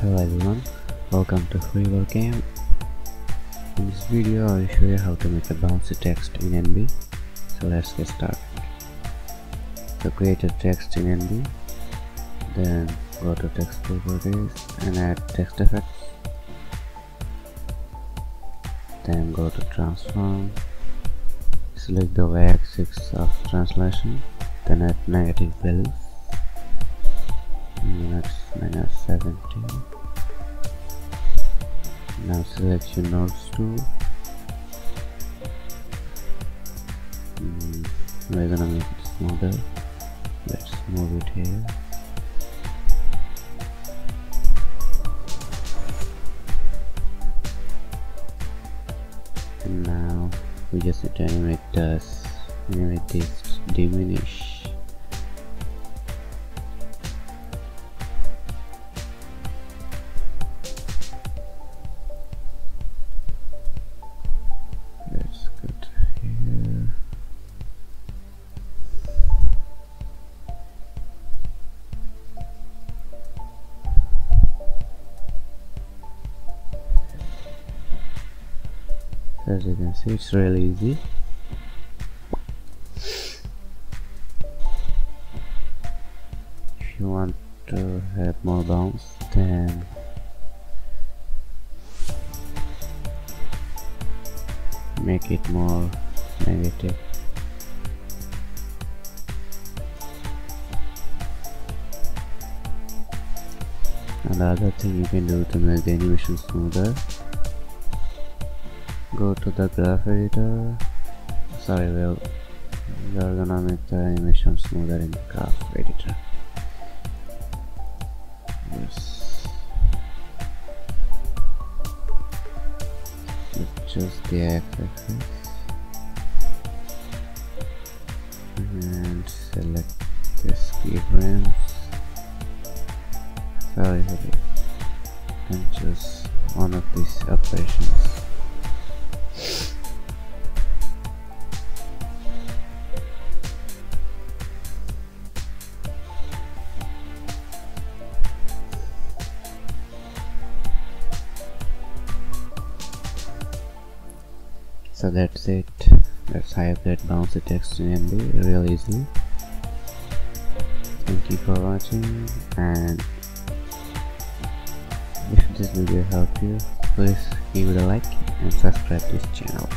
Hello everyone, welcome to Freeware Camp. In this video I will show you how to make a bouncy text in Enve. So let's get started. So create a text in Enve, then go to text properties and add text effects, then go to transform, select the y-axis of translation, then add negative values, -17. Now select your nodes tool. We're gonna make it smaller. Let's move it here. And now we just need to animate this diminish. As you can see, it's really easy. If you want to have more bounce, then make it more negative. And the other thing you can do to make the animation smoother, go to the graph editor. We are gonna make the animation smoother in the graph editor. Yes. Let's choose the x-axis and select this keyframes. And choose one of these operations. So that's it. That's how you create bouncy text in Enve, real easy. Thank you for watching, and if this video helped you, please give it a like and subscribe to this channel.